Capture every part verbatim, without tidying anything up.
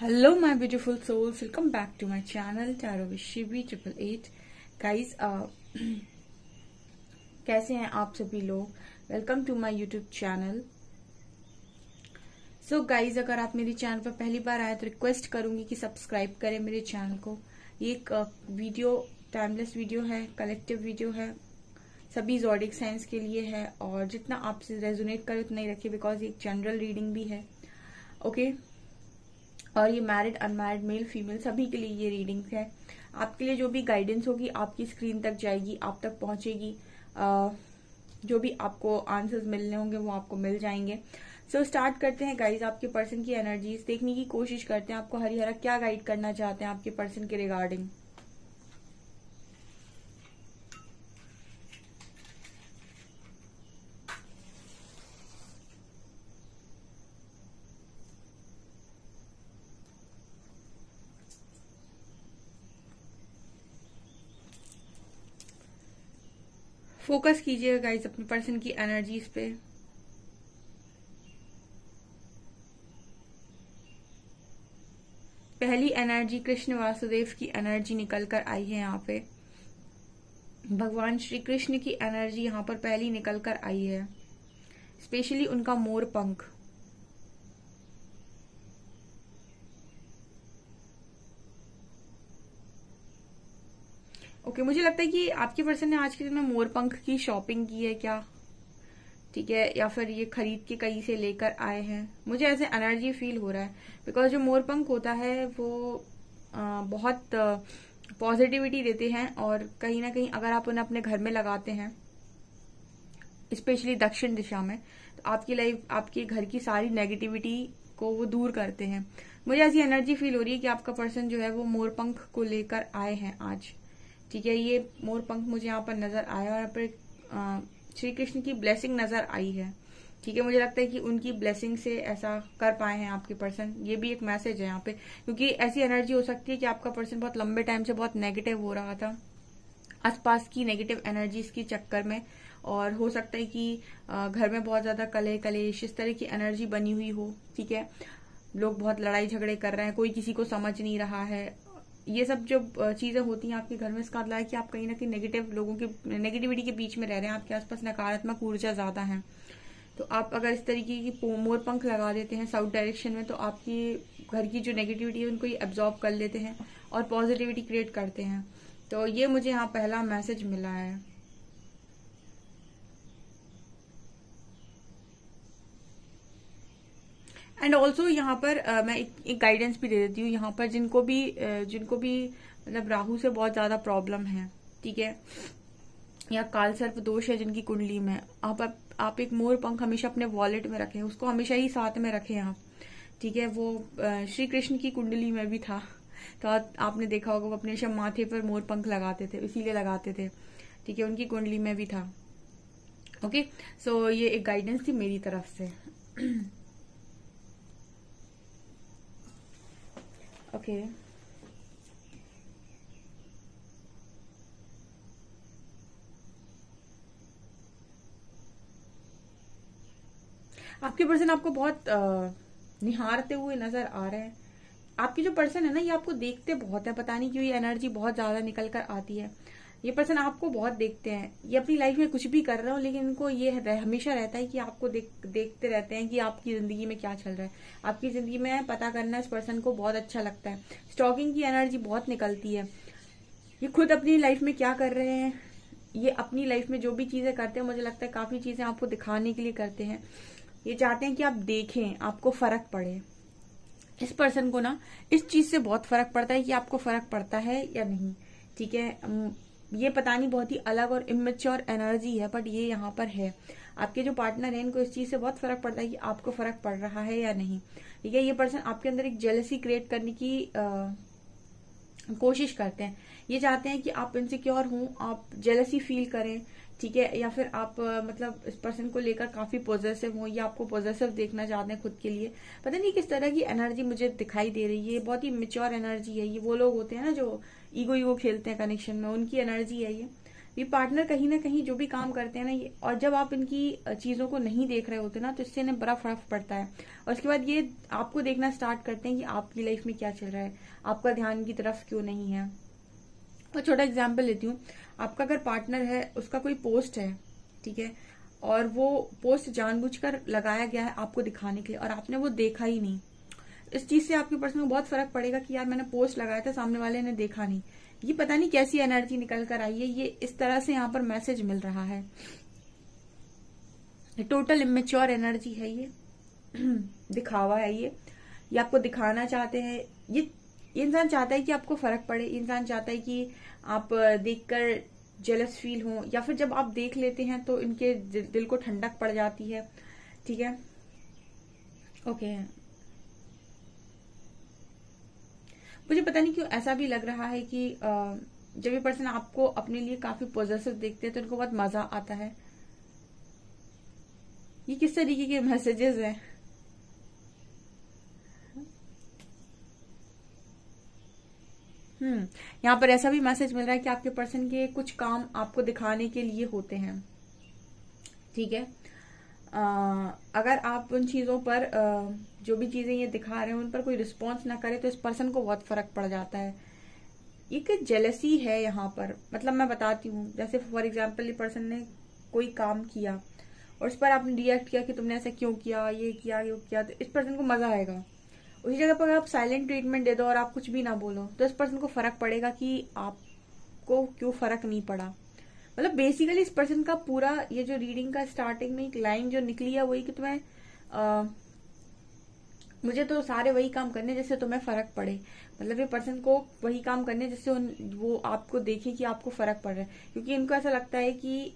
Hello my beautiful souls, welcome back to my channel tarot with Shivi triple eight. Guys कैसे हैं आप सभी लोग? Welcome to my YouTube channel. So guys, अगर आप मेरे चैनल पर पहली बार आए तो रिक्वेस्ट करूंगी कि सब्सक्राइब करें मेरे चैनल को। ये एक वीडियो टाइमलेस वीडियो है, कलेक्टिव वीडियो है, सभी ज़ोडिक साइंस के लिए है और जितना आपसे रेजोनेट करे उतना ही रखिए, बिकॉज ये एक जनरल रीडिंग भी है। Okay okay? और ये मैरिड अनमैरिड मेल फीमेल सभी के लिए ये रीडिंग है। आपके लिए जो भी गाइडेंस होगी आपकी स्क्रीन तक जाएगी, आप तक पहुंचेगी। आ, जो भी आपको आंसर्स मिलने होंगे वो आपको मिल जाएंगे। सो so, स्टार्ट करते हैं गाइज। आपके पर्सन की एनर्जीज देखने की कोशिश करते हैं, आपको हरिहरा क्या गाइड करना चाहते हैं आपके पर्सन के रिगार्डिंग। फोकस कीजिएगा गाइज अपने पर्सन की एनर्जीज पे। पहली एनर्जी कृष्ण वासुदेव की एनर्जी निकल कर आई है। यहाँ पे भगवान श्री कृष्ण की एनर्जी यहाँ पर पहली निकल कर आई है, स्पेशली उनका मोर पंख। ओके okay, मुझे लगता है कि आपके पर्सन ने आज के दिन में मोरपंख की शॉपिंग की है क्या? ठीक है, या फिर ये खरीद के कहीं से लेकर आए हैं। मुझे ऐसे एनर्जी फील हो रहा है, बिकॉज जो मोरपंख होता है वो आ, बहुत पॉजिटिविटी देते हैं और कहीं ना कहीं अगर आप उन्हें अपने घर में लगाते हैं, स्पेशली दक्षिण दिशा में, तो आपकी लाइफ, आपके घर की सारी नेगेटिविटी को वो दूर करते हैं। मुझे ऐसी एनर्जी फील हो रही है कि आपका पर्सन जो है वो मोरपंख को लेकर आए हैं आज। ठीक है, ये मोर पंख मुझे यहाँ पर नजर आया और यहाँ पर श्री कृष्ण की ब्लेसिंग नजर आई है। ठीक है, मुझे लगता है कि उनकी ब्लेसिंग से ऐसा कर पाए हैं आपके पर्सन। ये भी एक मैसेज है यहाँ पे, क्योंकि ऐसी एनर्जी हो सकती है कि आपका पर्सन बहुत लंबे टाइम से बहुत नेगेटिव हो रहा था आसपास की नेगेटिव एनर्जीज के चक्कर में, और हो सकता है कि घर में बहुत ज्यादा कलह कलेश इस तरह की एनर्जी बनी हुई हो। ठीक है, लोग बहुत लड़ाई झगड़े कर रहे हैं, कोई किसी को समझ नहीं रहा है। ये सब जो चीजें होती हैं आपके घर में, इसका मतलब है कि आप कहीं ना कहीं नेगेटिव लोगों के, नेगेटिविटी के बीच में रह रहे हैं। आपके आसपास नकारात्मक ऊर्जा ज्यादा है, तो आप अगर इस तरीके की मोर पंख लगा देते हैं साउथ डायरेक्शन में, तो आपकी घर की जो नेगेटिविटी है उनको ये एब्जॉर्ब कर लेते हैं और पॉजिटिविटी क्रिएट करते हैं। तो ये मुझे यहाँ पहला मैसेज मिला है। एंड ऑल्सो यहाँ पर uh, मैं एक गाइडेंस भी दे देती हूँ यहाँ पर, जिनको भी uh, जिनको भी मतलब राहु से बहुत ज्यादा प्रॉब्लम है, ठीक है, या काल सर्प दोष है जिनकी कुंडली में, आप आप एक मोर पंख हमेशा अपने वॉलेट में रखें, उसको हमेशा ही साथ में रखें आप। ठीक है, वो uh, श्री कृष्ण की कुंडली में भी था, तो आ, आपने देखा होगा वो अपने सब माथे पर मोर पंख लगाते थे, इसीलिए लगाते थे। ठीक है, उनकी कुंडली में भी था। ओके, सो ये एक गाइडेंस थी मेरी तरफ से। Okay okay. आपके पर्सन आपको बहुत निहारते हुए नजर आ रहे हैं। आपके जो पर्सन है ना, ये आपको देखते बहुत है, पता नहीं क्यों ये एनर्जी बहुत ज्यादा निकल कर आती है। ये पर्सन आपको बहुत देखते हैं, ये अपनी लाइफ में कुछ भी कर रहे हो लेकिन इनको ये हमेशा रहता है कि आपको देख, देखते रहते हैं कि आपकी जिंदगी में क्या चल रहा है, आपकी जिंदगी में पता करना इस पर्सन को बहुत अच्छा लगता है। स्टॉकिंग की एनर्जी बहुत निकलती है, ये खुद अपनी लाइफ में क्या कर रहे हैं, ये अपनी लाइफ में जो भी चीजें करते हैं, मुझे लगता है काफी चीजें आपको दिखाने के लिए करते हैं। ये चाहते हैं कि आप देखें, आपको फर्क पड़े। इस पर्सन को ना इस चीज से बहुत फर्क पड़ता है कि आपको फर्क पड़ता है या नहीं। ठीक है, ये पता नहीं बहुत ही अलग और इमेच्योर एनर्जी है, बट ये यहाँ पर है। आपके जो पार्टनर है इनको इस चीज से बहुत फर्क पड़ता है कि आपको फर्क पड़ रहा है या नहीं। ठीक है, ये पर्सन आपके अंदर एक जेलसी क्रिएट करने की आ, कोशिश करते हैं। ये चाहते हैं कि आप इनसिक्योर हों, आप जेलसी फील करें। ठीक है, या फिर आप मतलब इस पर्सन को लेकर काफी पॉजिटिव हो, या आपको पॉजिटिव देखना चाहते हैं खुद के लिए। पता नहीं किस तरह की एनर्जी मुझे दिखाई दे रही है, बहुत ही मेच्योर एनर्जी है। ये वो लोग होते हैं ना जो ईगो ईगो खेलते हैं कनेक्शन में, उनकी एनर्जी है ये। ये पार्टनर कहीं ना कहीं जो भी काम करते हैं ना ये, और जब आप इनकी चीजों को नहीं देख रहे होते ना तो इससे इन्हें बड़ा फर्क पड़ता है। और उसके बाद ये आपको देखना स्टार्ट करते हैं कि आपकी लाइफ में क्या चल रहा है, आपका ध्यान इनकी तरफ क्यों नहीं है। मैं छोटा एग्जाम्पल लेती हूँ, आपका अगर पार्टनर है उसका कोई पोस्ट है, ठीक है, और वो पोस्ट जानबूझकर लगाया गया है आपको दिखाने के लिए और आपने वो देखा ही नहीं, इस चीज से आपके पर्सन में बहुत फर्क पड़ेगा कि यार मैंने पोस्ट लगाया था, सामने वाले ने देखा नहीं, ये पता नहीं कैसी एनर्जी निकल कर आई है, ये इस तरह से यहाँ पर मैसेज मिल रहा है। टोटल इमेच्योर एनर्जी है ये, दिखावा है ये, ये आपको दिखाना चाहते हैं, ये इंसान चाहता है कि आपको फर्क पड़े, इंसान चाहता है कि आप देखकर जेलस फील हो, या फिर जब आप देख लेते हैं तो इनके दिल को ठंडक पड़ जाती है, ठीक है, ओके। मुझे पता नहीं क्यों ऐसा भी लग रहा है कि जब ये पर्सन आपको अपने लिए काफी पॉजिटिव देखते हैं तो इनको बहुत मजा आता है। ये किस तरीके के मैसेजेस हैं? हम्म यहाँ पर ऐसा भी मैसेज मिल रहा है कि आपके पर्सन के कुछ काम आपको दिखाने के लिए होते हैं, ठीक है। आ, अगर आप उन चीजों पर आ, जो भी चीजें ये दिखा रहे हैं उन पर कोई रिस्पॉन्स ना करे तो इस पर्सन को बहुत फर्क पड़ जाता है। एक जेलसी है यहाँ पर, मतलब मैं बताती हूँ, जैसे फॉर एग्जाम्पल ये पर्सन ने कोई काम किया और उस पर आपने रिएक्ट किया कि तुमने ऐसा क्यों किया, ये किया, ये किया, तो इस पर्सन को मजा आएगा। उसी जगह पर आप साइलेंट ट्रीटमेंट दे दो और आप कुछ भी ना बोलो तो इस पर्सन को फर्क पड़ेगा कि आपको क्यों फर्क नहीं पड़ा। मतलब बेसिकली इस पर्सन का पूरा ये जो रीडिंग का स्टार्टिंग में एक लाइन जो निकली है वही कि तुम्हें आ, मुझे तो सारे वही काम करने जिससे तुम्हें फर्क पड़े, मतलब ये पर्सन को वही काम करने जिससे वो आपको देखे कि आपको फर्क पड़ रहा है, क्योंकि इनको ऐसा लगता है कि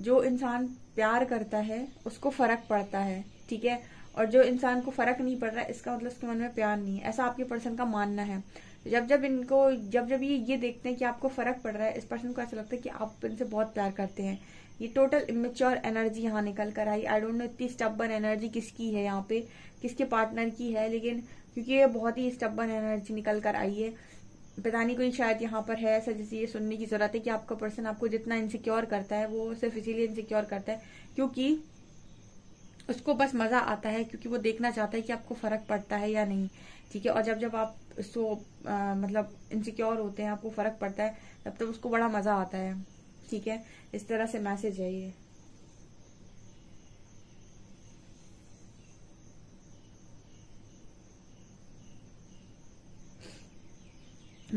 जो इंसान प्यार करता है उसको फर्क पड़ता है, ठीक है, और जो इंसान को फर्क नहीं पड़ रहा है इसका मतलब उसके मन में प्यार नहीं है, ऐसा आपके पर्सन का मानना है। जब जब इनको जब जब ये ये देखते हैं कि आपको फर्क पड़ रहा है इस पर्सन को ऐसा लगता है कि आप इनसे बहुत प्यार करते हैं। ये टोटल इमेच्योर एनर्जी यहाँ निकल कर आई। आई डोंट नो इतनी स्टबर्न एनर्जी किसकी है यहाँ पे, किसके पार्टनर की है, लेकिन क्योंकि ये बहुत ही स्टबर्न एनर्जी निकल कर आई है, पता नहीं कोई शायद यहाँ पर है ऐसा जिसे ये सुनने की जरूरत है कि आपका पर्सन आपको जितना इनसिक्योर करता है वो सिर्फ इसीलिए इनसिक्योर करता है क्योंकि उसको बस मजा आता है, क्योंकि वो देखना चाहता है कि आपको फर्क पड़ता है या नहीं, ठीक है। और जब जब आप उसको मतलब इनसिक्योर होते हैं, आपको फर्क पड़ता है, तब तक उसको बड़ा मजा आता है, ठीक है। इस तरह से मैसेज है ये।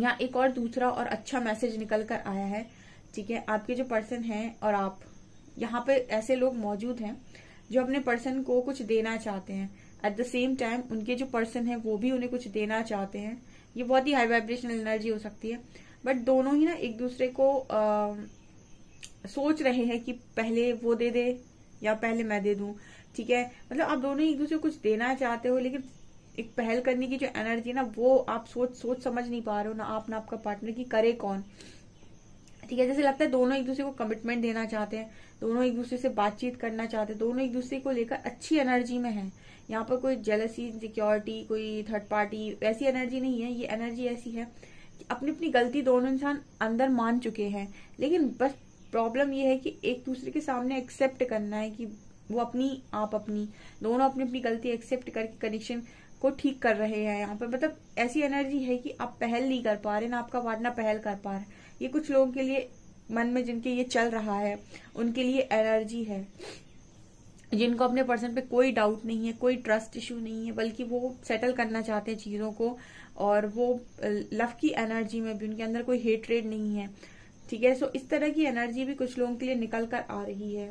यहाँ एक और दूसरा और अच्छा मैसेज निकल कर आया है, ठीक है। आपके जो पर्सन हैं और आप, यहाँ पे ऐसे लोग मौजूद हैं जो अपने पर्सन को कुछ देना चाहते हैं, एट द सेम टाइम उनके जो पर्सन है वो भी उन्हें कुछ देना चाहते हैं। ये बहुत ही हाई वाइब्रेशनल एनर्जी हो सकती है, बट दोनों ही ना एक दूसरे को आ, सोच रहे हैं कि पहले वो दे दे या पहले मैं दे दूं, ठीक है। मतलब आप दोनों ही एक दूसरे को कुछ देना चाहते हो, लेकिन एक पहल करने की जो एनर्जी ना वो आप सोच सोच समझ नहीं पा रहे हो, ना आप ना आपका पार्टनर, की करे कौन, ठीक है। जैसे लगता है दोनों एक दूसरे को कमिटमेंट देना चाहते हैं, दोनों एक दूसरे से बातचीत करना चाहते हैं, दोनों एक दूसरे को लेकर अच्छी एनर्जी में है। यहाँ पर कोई जेलसी, इनसिक्योरिटी, कोई थर्ड पार्टी ऐसी एनर्जी नहीं है। ये एनर्जी ऐसी है कि अपनी अपनी गलती दोनों इंसान अंदर मान चुके हैं, लेकिन बस प्रॉब्लम ये है कि एक दूसरे के सामने एक्सेप्ट करना है कि वो अपनी, आप अपनी, दोनों अपनी अपनी गलती एक्सेप्ट करके कनेक्शन को ठीक कर रहे हैं। यहाँ पर मतलब ऐसी एनर्जी है कि आप पहल नहीं कर पा रहे, ना आपका पार्टनर पहल कर पा रहे। ये कुछ लोगों के लिए मन में जिनके ये चल रहा है उनके लिए एनर्जी है, जिनको अपने पर्सन पे कोई डाउट नहीं है, कोई ट्रस्ट इश्यू नहीं है, बल्कि वो सेटल करना चाहते हैं चीजों को, और वो लव की एनर्जी में भी, उनके अंदर कोई हेट्रेड नहीं है, ठीक है। सो इस तरह की एनर्जी भी कुछ लोगों के लिए निकल कर आ रही है।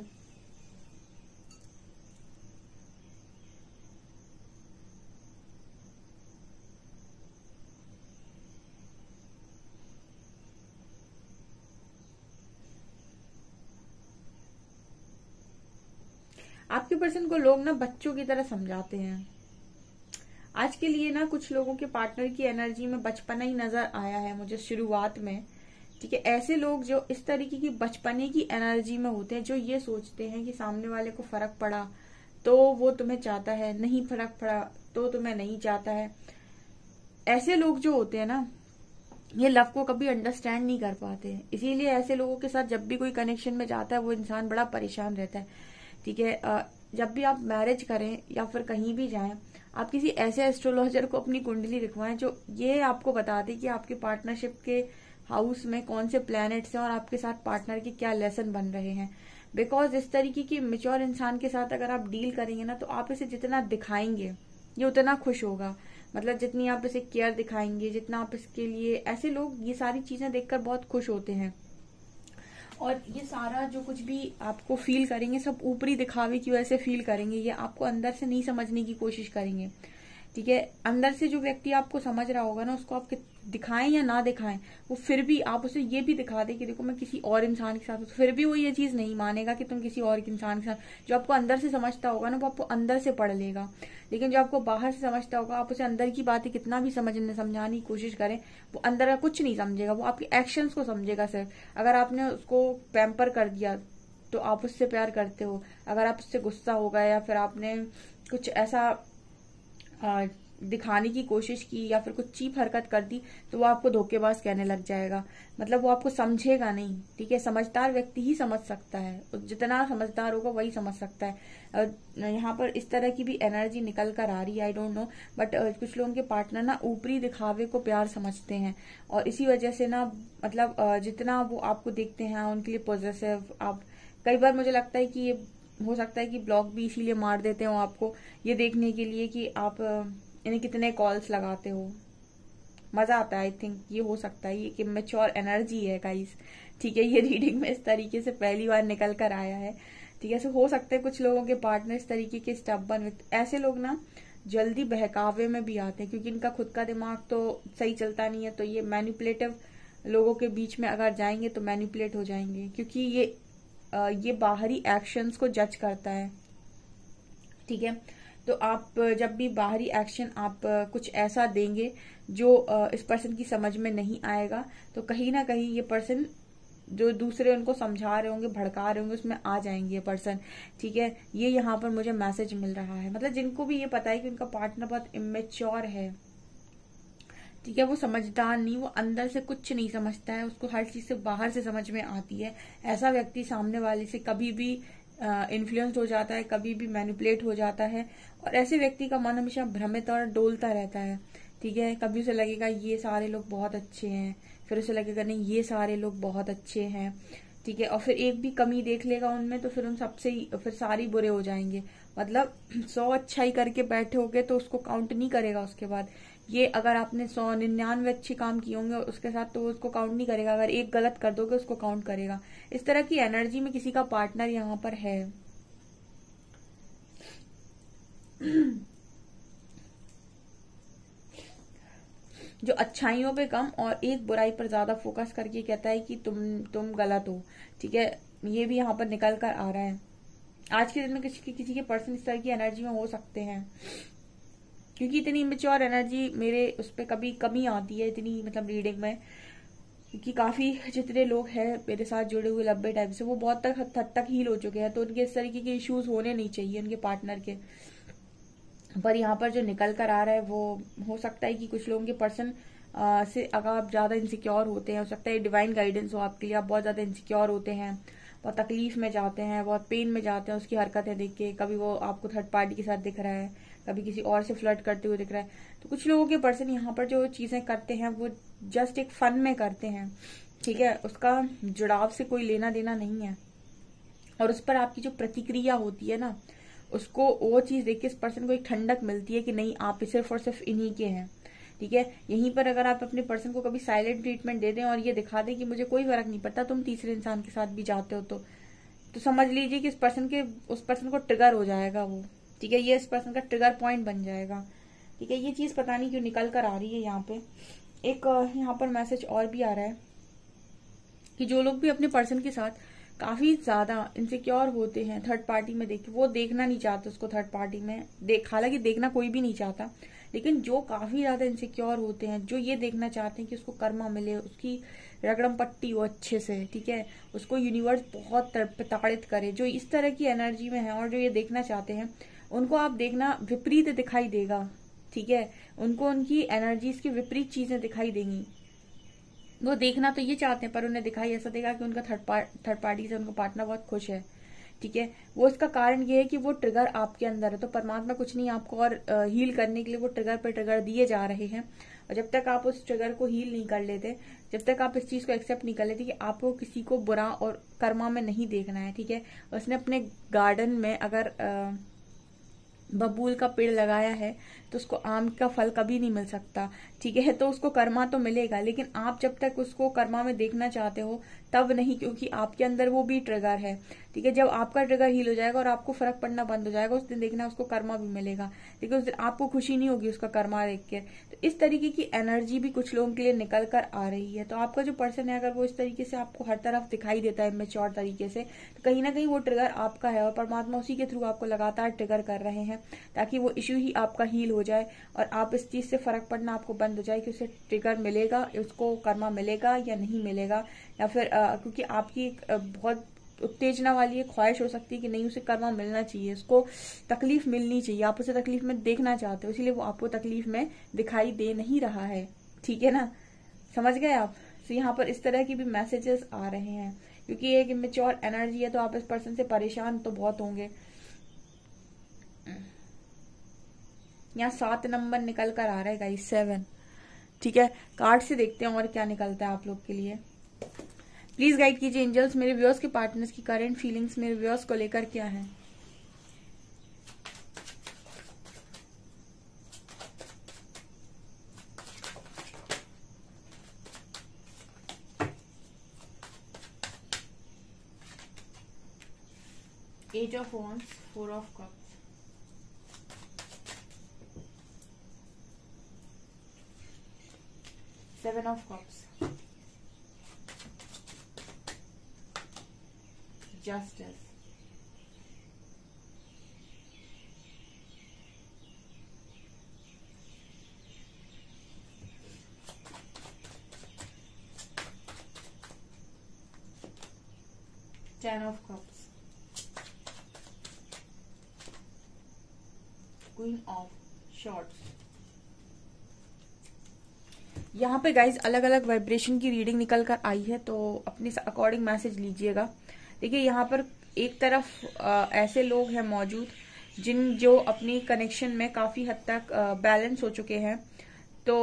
आपके पर्सन को लोग ना बच्चों की तरह समझाते हैं। आज के लिए ना कुछ लोगों के पार्टनर की एनर्जी में बचपना ही नजर आया है मुझे शुरुआत में, ठीक है। ऐसे लोग जो इस तरीके की बचपने की एनर्जी में होते हैं, जो ये सोचते हैं कि सामने वाले को फर्क पड़ा तो वो तुम्हें चाहता है, नहीं फर्क पड़ा तो तुम्हें नहीं चाहता है, ऐसे लोग जो होते हैं ना ये लव को कभी अंडरस्टैंड नहीं कर पाते, इसीलिए ऐसे लोगों के साथ जब भी कोई कनेक्शन में जाता है वो इंसान बड़ा परेशान रहता है। ठीक है, जब भी आप मैरिज करें या फिर कहीं भी जाएं, आप किसी ऐसे एस्ट्रोलॉजर को अपनी कुंडली दिखवाएं जो ये आपको बता दे कि आपके पार्टनरशिप के हाउस में कौन से प्लैनेट्स हैं और आपके साथ पार्टनर के क्या लेसन बन रहे हैं। बिकॉज इस तरीके की मेच्योर इंसान के साथ अगर आप डील करेंगे ना, तो आप इसे जितना दिखाएंगे ये उतना खुश होगा। मतलब जितनी आप इसे केयर दिखाएंगे, जितना आप इसके लिए, ऐसे लोग ये सारी चीजें देखकर बहुत खुश होते हैं। और ये सारा जो कुछ भी आपको फील करेंगे सब ऊपरी दिखावे की वजह से फील करेंगे, ये आपको अंदर से नहीं समझने की कोशिश करेंगे। ठीक है, अंदर से जो व्यक्ति आपको समझ रहा होगा ना, उसको आप दिखाएं या ना दिखाएं, वो फिर भी आप उसे ये भी दिखा दे कि देखो मैं किसी और इंसान के साथ हूं, तो फिर भी वो ये चीज नहीं मानेगा कि तुम किसी और इंसान के साथ। जो आपको अंदर से समझता होगा ना, वो आपको अंदर से पढ़ लेगा, लेकिन जो आपको बाहर से समझता होगा, आप उसे अंदर की बातें कितना भी समझने समझाने की कोशिश करें, वो अंदर का कुछ नहीं समझेगा, वो आपके एक्शन को समझेगा सिर्फ। अगर आपने उसको पैम्पर कर दिया तो आप उससे प्यार करते हो, अगर आप उससे गुस्सा हो गए या फिर आपने कुछ ऐसा दिखाने की कोशिश की या फिर कुछ चीप हरकत कर दी, तो वो आपको धोखेबाज कहने लग जाएगा। मतलब वो आपको समझेगा नहीं। ठीक है, समझदार व्यक्ति ही समझ सकता है, जितना समझदार होगा वही समझ सकता है। यहाँ पर इस तरह की भी एनर्जी निकल कर आ रही है। आई डोंट नो, बट कुछ लोगों के पार्टनर ना ऊपरी दिखावे को प्यार समझते हैं और इसी वजह से ना, मतलब जितना वो आपको देखते हैं उनके लिए पॉजिटिव आप, कई बार मुझे लगता है कि ये हो सकता है कि ब्लॉक भी इसीलिए मार देते हो आपको, ये देखने के लिए कि आप इन्हें कितने कॉल्स लगाते हो। मजा आता है, आई थिंक ये हो सकता है, ये कि मैच्योर एनर्जी है गाइस। ठीक है, ये रीडिंग में इस तरीके से पहली बार निकल कर आया है। ठीक है, सो हो सकता है कुछ लोगों के पार्टनर इस तरीके के स्टबर्न, ऐसे लोग ना जल्दी बहकावे में भी आते हैं, क्योंकि इनका खुद का दिमाग तो सही चलता नहीं है, तो ये मैनिपुलेटिव लोगों के बीच में अगर जाएंगे तो मैनिपुलेट हो जाएंगे, क्योंकि ये ये बाहरी एक्शंस को जज करता है। ठीक है, तो आप जब भी बाहरी एक्शन आप कुछ ऐसा देंगे जो इस पर्सन की समझ में नहीं आएगा, तो कहीं ना कहीं ये पर्सन जो दूसरे उनको समझा रहे होंगे, भड़का रहे होंगे, उसमें आ जाएंगे ये पर्सन। ठीक है, ये यहाँ पर मुझे मैसेज मिल रहा है। मतलब जिनको भी ये पता है कि उनका पार्टनर बहुत इमेच्योर है, ठीक है, वो समझदार नहीं, वो अंदर से कुछ नहीं समझता है, उसको हर चीज से बाहर से समझ में आती है, ऐसा व्यक्ति सामने वाले से कभी भी इन्फ्लुएंस्ड हो जाता है, कभी भी मैनिपुलेट हो जाता है। और ऐसे व्यक्ति का मन हमेशा भ्रमित और डोलता रहता है। ठीक है, कभी उसे लगेगा ये सारे लोग बहुत अच्छे हैं, फिर उसे लगेगा नहीं ये सारे लोग बहुत अच्छे हैं। ठीक है, और फिर एक भी कमी देख लेगा उनमें, तो फिर उन सबसे फिर सारी बुरे हो जाएंगे। मतलब सौ अच्छाई करके बैठे होगे तो उसको काउंट नहीं करेगा उसके बाद। ये अगर आपने सौ निन्यानवे अच्छे काम किए होंगे उसके साथ, तो उसको काउंट नहीं करेगा, अगर एक गलत कर दोगे उसको काउंट करेगा। इस तरह की एनर्जी में किसी का पार्टनर यहाँ पर है। जो अच्छाइयों पे कम और एक बुराई पर ज्यादा फोकस करके कहता है कि तुम तुम गलत हो। ठीक है, ये भी यहाँ पर निकल कर आ रहा है। आज के दिन में किसी किसी के पर्सन इस तरह की एनर्जी में हो सकते हैं, क्योंकि इतनी इमेच्योर एनर्जी मेरे उस पर कभी कमी आती है इतनी, मतलब रीडिंग में, क्योंकि काफी जितने लोग हैं मेरे साथ जुड़े हुए लंबे टाइम से, वो बहुत तक हद तक हील हो चुके हैं, तो उनके इस तरीके के इश्यूज होने नहीं चाहिए उनके पार्टनर के। पर यहाँ पर जो निकल कर आ रहा है वो हो सकता है कि कुछ लोगों के पर्सन से अगर आप ज्यादा इनसिक्योर होते हैं, हो सकता है डिवाइन गाइडेंस हो आपके लिए, आप बहुत ज्यादा इनसिक्योर होते हैं, बहुत तकलीफ में जाते हैं, बहुत पेन में जाते हैं उसकी हरकतें देख के। कभी वो आपको थर्ड पार्टी के साथ दिख रहा है, कभी किसी और से फ्लर्ट करते हुए दिख रहा है। तो कुछ लोगों के पर्सन यहाँ पर जो चीजें करते हैं वो जस्ट एक फन में करते हैं। ठीक है, उसका जुड़ाव से कोई लेना देना नहीं है, और उस पर आपकी जो प्रतिक्रिया होती है ना, उसको वो चीज देख के इस पर्सन को एक ठंडक मिलती है कि नहीं, आप सिर्फ और सिर्फ इन्हीं के हैं। ठीक है, यहीं पर अगर आप अपने पर्सन को कभी साइलेंट ट्रीटमेंट दे दें और ये दिखा दें कि मुझे कोई फर्क नहीं पड़ता तुम तीसरे इंसान के साथ भी जाते हो, तो तो समझ लीजिए कि इस पर्सन के उस पर्सन को ट्रिगर हो जाएगा वो। ठीक है, ये इस पर्सन का ट्रिगर पॉइंट बन जाएगा। ठीक है, ये चीज पता नहीं क्यों निकल कर आ रही है। यहाँ पे एक यहाँ पर मैसेज और भी आ रहा है कि जो लोग भी अपने पर्सन के साथ काफी ज्यादा इनसिक्योर होते हैं, थर्ड पार्टी में देख, वो देखना नहीं चाहते उसको थर्ड पार्टी में देख, हालांकि देखना कोई भी नहीं चाहता, लेकिन जो काफी ज्यादा इनसिक्योर होते हैं, जो ये देखना चाहते हैं कि उसको कर्मा मिले, उसकी रगड़म पट्टी हो अच्छे से। ठीक है, उसको यूनिवर्स बहुत प्रताड़ित करे, जो इस तरह की एनर्जी में है और जो ये देखना चाहते हैं, उनको आप देखना विपरीत दिखाई देगा। ठीक है, उनको उनकी एनर्जीज की विपरीत चीजें दिखाई देंगी। वो देखना तो ये चाहते हैं, पर उन्हें दिखाई ऐसा देगा कि उनका थर्ड पार्ट थर्ड पार्टी से उनका पार्टनर बहुत खुश है, ठीक है। वो इसका कारण ये है कि वो ट्रिगर आपके अंदर है, तो परमात्मा कुछ नहीं आपको और हील करने के लिए वो ट्रिगर पर ट्रिगर दिए जा रहे हैं। और जब तक आप उस ट्रिगर को हील नहीं कर लेते, जब तक आप इस चीज को एक्सेप्ट नहीं कर लेते कि आपको किसी को बुरा और कर्मा में नहीं देखना है, ठीक है। उसने अपने गार्डन में अगर बबूल का पेड़ लगाया है तो उसको आम का फल कभी नहीं मिल सकता, ठीक है। तो उसको कर्मा तो मिलेगा, लेकिन आप जब तक उसको कर्मा में देखना चाहते हो तब नहीं, क्योंकि आपके अंदर वो भी ट्रिगर है, ठीक है। जब आपका ट्रिगर हील हो जाएगा और आपको फर्क पड़ना बंद हो जाएगा, उस दिन देखना उसको कर्मा भी मिलेगा, लेकिन उस दिन आपको खुशी नहीं होगी उसका कर्मा देख के। तो इस तरीके की एनर्जी भी कुछ लोगों के लिए निकल कर आ रही है। तो आपका जो पर्सन है, अगर वो इस तरीके से आपको हर तरफ दिखाई देता है मैच्योर तरीके से, तो कहीं ना कहीं वो ट्रिगर आपका है और परमात्मा उसी के थ्रू आपको लगातार ट्रिगर कर रहे हैं ताकि वो इश्यू ही आपका हील हो जाए और आप इस चीज से फर्क पड़ना आपको बंद हो जाए कि उसे ट्रिगर मिलेगा, उसको कर्मा मिलेगा या नहीं मिलेगा, या फिर आ, क्योंकि आपकी एक बहुत उत्तेजना वाली एक ख्वाहिश हो सकती है कि नहीं उसे कर्मा मिलना चाहिए, उसको तकलीफ मिलनी चाहिए, आप उसे तकलीफ में देखना चाहते हो, इसीलिए वो आपको तकलीफ में दिखाई दे नहीं रहा है, ठीक है ना, समझ गए आप। तो यहाँ पर इस तरह की भी मैसेजेस आ रहे हैं, क्योंकि ये एक इमेच्योर एनर्जी है, तो आप इस पर्सन से परेशान तो बहुत होंगे। यहाँ सात नंबर निकल कर आ रहा है गाइस, सेवन, ठीक है। कार्ड से देखते हैं और क्या निकलता है आप लोग के लिए। प्लीज गाइड कीजिए एंजल्स, मेरे व्यूअर्स के पार्टनर्स की करंट फीलिंग्स मेरे व्यूअर्स को लेकर क्या है। Eight of wands, four of cups, seven of cups, justice, ten of cups, queen of swords. यहाँ पे गाइज अलग अलग वाइब्रेशन की रीडिंग निकल कर आई है, तो अपने अकॉर्डिंग मैसेज लीजिएगा। देखिए यहाँ पर एक तरफ आ, ऐसे लोग हैं मौजूद जिन जो अपनी कनेक्शन में काफी हद तक बैलेंस हो चुके हैं, तो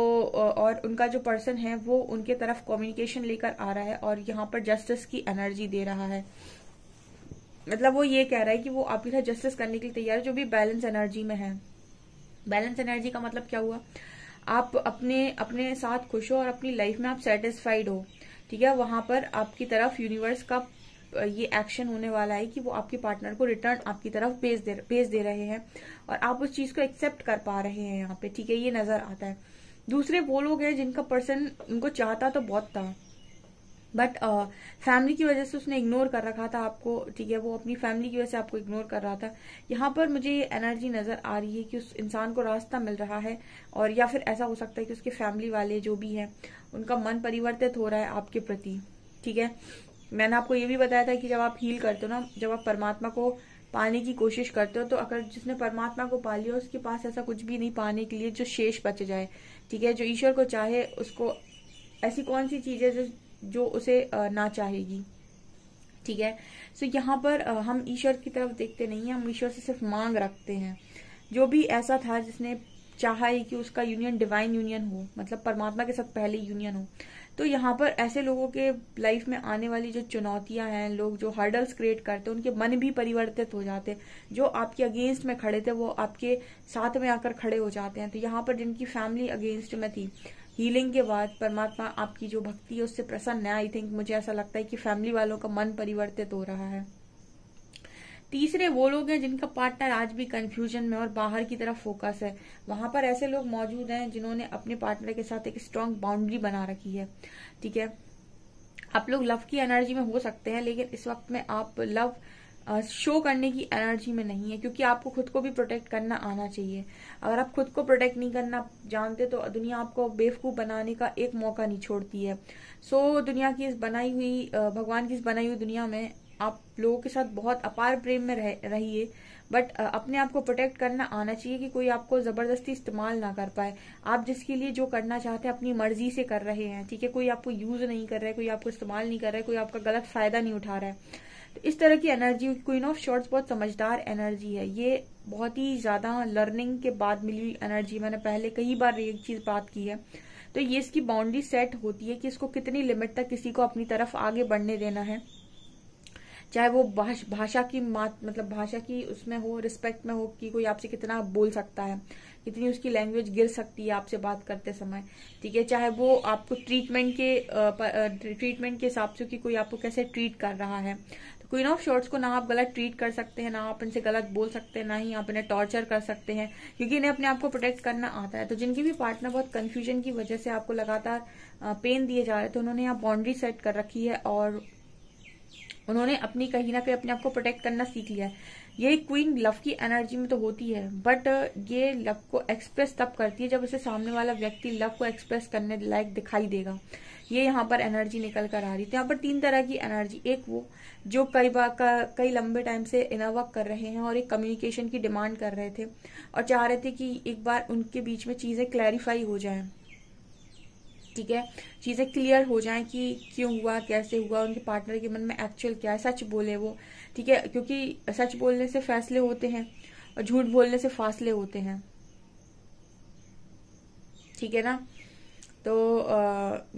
और उनका जो पर्सन है वो उनके तरफ कम्युनिकेशन लेकर आ रहा है और यहाँ पर जस्टिस की एनर्जी दे रहा है। मतलब वो ये कह रहा है कि वो आपके साथ जस्टिस करने के लिए तैयार है, जो भी बैलेंस एनर्जी में है। बैलेंस एनर्जी का मतलब क्या हुआ, आप अपने अपने साथ खुश हो और अपनी लाइफ में आप सेटिस्फाइड हो, ठीक है। वहां पर आपकी तरफ यूनिवर्स का ये एक्शन होने वाला है कि वो आपके पार्टनर को रिटर्न आपकी तरफ भेज दे भेज दे रहे हैं और आप उस चीज को एक्सेप्ट कर पा रहे हैं यहाँ पे, ठीक है, ये नजर आता है। दूसरे वो लोग हैं जिनका पर्सन उनको चाहता तो बहुत था, बट फैमिली uh, की वजह से उसने इग्नोर कर रखा था आपको, ठीक है, वो अपनी फैमिली की वजह से आपको इग्नोर कर रहा था। यहाँ पर मुझे ये एनर्जी नजर आ रही है कि उस इंसान को रास्ता मिल रहा है, और या फिर ऐसा हो सकता है कि उसके फैमिली वाले जो भी हैं उनका मन परिवर्तित हो रहा है आपके प्रति, ठीक है। मैंने आपको ये भी बताया था कि जब आप हील करते हो ना, जब आप परमात्मा को पाने की कोशिश करते हो, तो अगर जिसने परमात्मा को पा लिया उसके पास ऐसा कुछ भी नहीं पाने के लिए जो शेष बच जाए, ठीक है। जो ईश्वर को चाहे उसको ऐसी कौन सी चीज है जो जो उसे ना चाहेगी, ठीक है। सो so, यहाँ पर हम ईश्वर की तरफ देखते नहीं है, हम ईश्वर से सिर्फ मांग रखते हैं। जो भी ऐसा था जिसने चाहा है कि उसका यूनियन डिवाइन यूनियन हो, मतलब परमात्मा के साथ पहले यूनियन हो, तो यहाँ पर ऐसे लोगों के लाइफ में आने वाली जो चुनौतियां हैं, लोग जो हर्डल्स क्रिएट करते हैं, उनके मन भी परिवर्तित हो जाते हैं। जो आपके अगेंस्ट में खड़े थे वो आपके साथ में आकर खड़े हो जाते हैं। तो यहाँ पर जिनकी फैमिली अगेंस्ट में थी, हीलिंग के बाद परमात्मा आपकी जो भक्ति है उससे प्रसन्न है, आई थिंक मुझे ऐसा लगता है कि फैमिली वालों का मन परिवर्तित हो रहा है। तीसरे वो लोग हैं जिनका पार्टनर आज भी कंफ्यूजन में और बाहर की तरफ फोकस है। वहां पर ऐसे लोग मौजूद हैं जिन्होंने अपने पार्टनर के साथ एक स्ट्रांग बाउंड्री बना रखी है, ठीक है। आप लोग लव की एनर्जी में हो सकते हैं, लेकिन इस वक्त में आप लव शो करने की एनर्जी में नहीं है, क्योंकि आपको खुद को भी प्रोटेक्ट करना आना चाहिए। अगर आप खुद को प्रोटेक्ट नहीं करना जानते तो दुनिया आपको बेवकूफ बनाने का एक मौका नहीं छोड़ती है। सो दुनिया की इस बनाई हुई भगवान की इस बनाई हुई दुनिया में आप लोगों के साथ बहुत अपार प्रेम में रहिए बट अपने आप को प्रोटेक्ट करना आना चाहिए कि कोई आपको जबरदस्ती इस्तेमाल ना कर पाए। आप जिसके लिए जो करना चाहते हैं अपनी मर्जी से कर रहे हैं, ठीक है, कोई आपको यूज नहीं कर रहा है, कोई आपको इस्तेमाल नहीं कर रहा है, कोई आपका गलत फायदा नहीं उठा रहा है। तो इस तरह की एनर्जी, क्वीन ऑफ शॉर्ट्स बहुत समझदार एनर्जी है, ये बहुत ही ज्यादा लर्निंग के बाद मिली हुई एनर्जी। मैंने पहले कई बार एक चीज बात की है, तो ये इसकी बाउंड्री सेट होती है कि इसको कितनी लिमिट तक किसी को अपनी तरफ आगे बढ़ने देना है, चाहे वो भाष, भाषा की मात मतलब भाषा की उसमें हो, रिस्पेक्ट में हो कि कोई आपसे कितना बोल सकता है, कितनी उसकी लैंग्वेज गिर सकती है आपसे बात करते समय, ठीक है, चाहे वो आपको ट्रीटमेंट के ट्रीटमेंट के हिसाब से कि कोई आपको कैसे ट्रीट कर रहा है। तो क्वीन ऑफ शॉर्ट्स को ना आप गलत ट्रीट कर सकते हैं, ना आप इनसे गलत बोल सकते हैं, ना ही आप इन्हें टॉर्चर कर सकते हैं, क्योंकि इन्हें अपने आप को प्रोटेक्ट करना आता है। तो जिनकी भी पार्टनर बहुत कंफ्यूजन की वजह से आपको लगातार पेन दिए जा रहे, तो उन्होंने यहाँ बाउंड्री सेट कर रखी है और उन्होंने अपनी कहीं ना कहीं अपने आप को प्रोटेक्ट करना सीख लिया है। ये क्वीन लव की एनर्जी में तो होती है, बट ये लव को एक्सप्रेस तब करती है जब उसे सामने वाला व्यक्ति लव को एक्सप्रेस करने लायक दिखाई देगा। ये यहाँ पर एनर्जी निकल कर आ रही है। यहाँ पर तीन तरह की एनर्जी, एक वो जो कई बार कई लंबे टाइम से इनर वर्क कर रहे हैं और एक कम्युनिकेशन की डिमांड कर रहे थे और चाह रहे थे कि एक बार उनके बीच में चीजें क्लैरिफाई हो जाए, ठीक है, चीजें क्लियर हो जाएं कि क्यों हुआ, कैसे हुआ, उनके पार्टनर के मन में एक्चुअल क्या है, सच बोले वो, ठीक है, क्योंकि सच बोलने से फैसले होते हैं और झूठ बोलने से फासले होते हैं, ठीक है ना। तो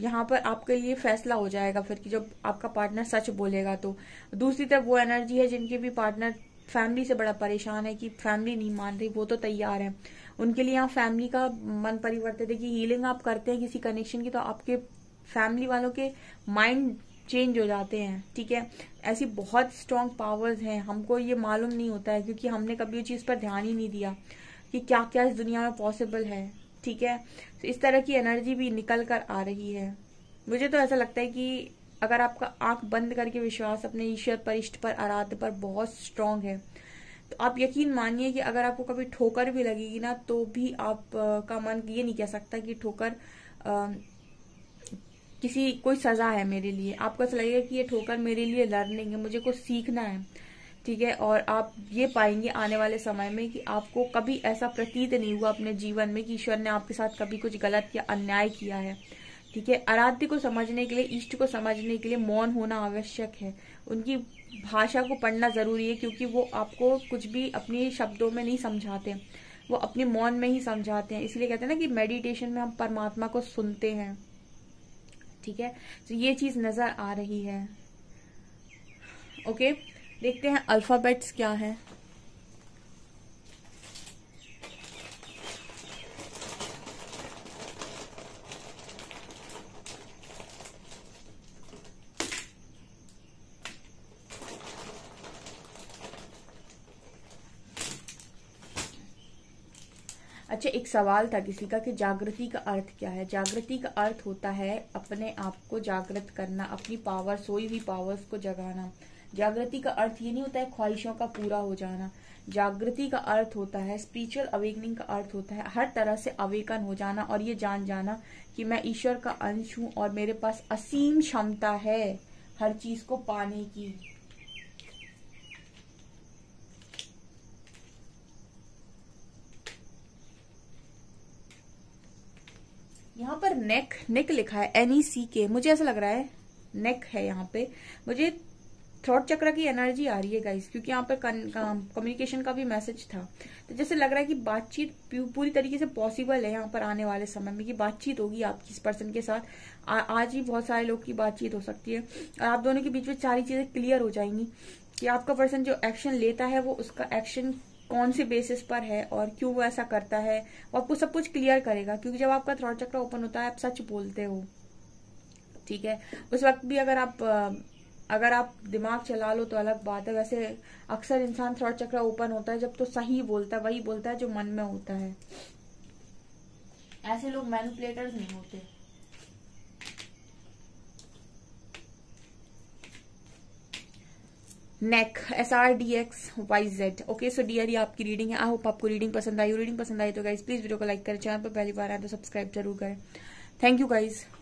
यहाँ पर आपके लिए फैसला हो जाएगा फिर कि जब आपका पार्टनर सच बोलेगा। तो दूसरी तरफ वो एनर्जी है जिनके भी पार्टनर फैमिली से बड़ा परेशान है कि फैमिली नहीं मान रही, वो तो तैयार है, उनके लिए आप फैमिली का मन परिवर्तित है कि हीलिंग आप करते हैं किसी कनेक्शन की तो आपके फैमिली वालों के माइंड चेंज हो जाते हैं, ठीक है। ऐसी बहुत स्ट्रांग पावर्स हैं, हमको ये मालूम नहीं होता है क्योंकि हमने कभी उस चीज पर ध्यान ही नहीं दिया कि क्या क्या इस दुनिया में पॉसिबल है, ठीक है। तो इस तरह की एनर्जी भी निकल कर आ रही है। मुझे तो ऐसा लगता है कि अगर आपका आंख बंद करके विश्वास अपने ईश्वर पर, इष्ट पर, आराध्य पर बहुत स्ट्रांग है, तो आप यकीन मानिए कि अगर आपको कभी ठोकर भी लगेगी ना तो भी आप आ, का मन ये नहीं कह सकता कि ठोकर किसी कोई सजा है मेरे लिए। आपको ऐसा लगेगा कि ये ठोकर मेरे लिए लर्निंग है, मुझे कुछ सीखना है, ठीक है। और आप ये पाएंगे आने वाले समय में कि आपको कभी ऐसा प्रतीत नहीं हुआ अपने जीवन में कि ईश्वर ने आपके साथ कभी कुछ गलत या अन्याय किया है, ठीक है। आराध्य को समझने के लिए, इष्ट को समझने के लिए मौन होना आवश्यक है, उनकी भाषा को पढ़ना जरूरी है क्योंकि वो आपको कुछ भी अपने शब्दों में नहीं समझाते, वो अपने मौन में ही समझाते हैं। इसलिए कहते हैं ना कि मेडिटेशन में हम परमात्मा को सुनते हैं, ठीक है। तो ये चीज नजर आ रही है। ओके, देखते हैं अल्फाबेट्स क्या है। अच्छा, एक सवाल था किसी का कि जागृति का अर्थ क्या है। जागृति का अर्थ होता है अपने आप को जागृत करना, अपनी पावर, सोई हुई पावर्स को जगाना। जागृति का अर्थ ये नहीं होता है ख्वाहिशों का पूरा हो जाना। जागृति का अर्थ होता है, स्पिरिचुअल अवेकनिंग का अर्थ होता है हर तरह से अवेकन हो जाना और ये जान जाना कि मैं ईश्वर का अंश हूँ और मेरे पास असीम क्षमता है हर चीज को पाने की। यहाँ पर नेक नेक लिखा है, एन ई सी के, मुझे ऐसा लग रहा है नेक है। यहाँ पे मुझे थ्रोट चक्र की एनर्जी आ रही है गाइस, क्योंकि यहाँ पर कम्युनिकेशन का भी मैसेज था। तो जैसे लग रहा है कि बातचीत पूरी तरीके से पॉसिबल है यहाँ पर आने वाले समय में कि बातचीत होगी आपकी इस पर्सन के साथ। आ, आज ही बहुत सारे लोग की बातचीत हो सकती है और आप दोनों के बीच में सारी चीजें क्लियर हो जाएंगी कि आपका पर्सन जो एक्शन लेता है वो उसका एक्शन कौन से बेसिस पर है और क्यों वो ऐसा करता है, वो आपको सब कुछ क्लियर करेगा। क्योंकि जब आपका थ्रोट चक्र ओपन होता है आप सच बोलते हो, ठीक है। उस वक्त भी अगर आप अगर आप दिमाग चला लो तो अलग बात है, वैसे अक्सर इंसान थ्रोट चक्र ओपन होता है जब तो सही बोलता है, वही बोलता है जो मन में होता है। ऐसे लोग मैनिपुलेटर्स नहीं होते। नेक, S R D X Y Z. Okay, so dear, ये आपकी रीडिंग है। आई होप आपको रीडिंग पसंद आई। रीडिंग पसंद आई तो गाइज प्लीज वीडियो को लाइक करें, चैनल पर पहली बार आए तो सब्सक्राइब जरूर करें। Thank you guys.